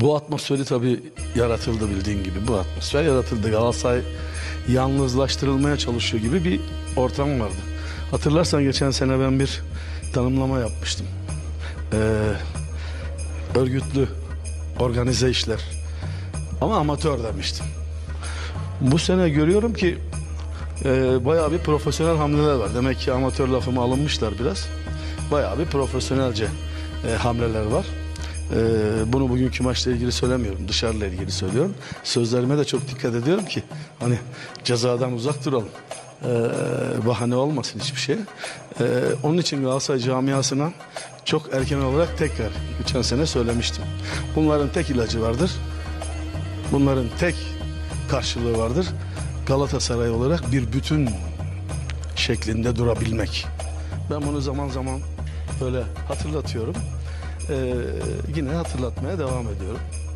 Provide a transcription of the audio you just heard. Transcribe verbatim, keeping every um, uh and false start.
bu atmosferi tabii yaratıldı, bildiğin gibi bu atmosfer yaratıldı. Galatasaray yalnızlaştırılmaya çalışıyor gibi bir ortam vardı. Hatırlarsan geçen sene ben bir tanımlama yapmıştım. Ee, örgütlü, organize işler ama amatör demiştim. Bu sene görüyorum ki e, bayağı bir profesyonel hamleler var. Demek ki amatör lafımı alınmışlar biraz. Bayağı bir profesyonelce e, hamleler var. E, bunu bugünkü maçla ilgili söylemiyorum. Dışarıyla ilgili söylüyorum. Sözlerime de çok dikkat ediyorum ki hani cezadan uzak duralım. E, bahane olmasın hiçbir şey. E, onun için Galatasaray camiasına çok erken olarak tekrar geçen sene söylemiştim. Bunların tek ilacı vardır. Bunların tek karşılığı vardır. Galatasaray olarak bir bütün şeklinde durabilmek. Ben bunu zaman zaman böyle hatırlatıyorum. Ee, yine hatırlatmaya devam ediyorum.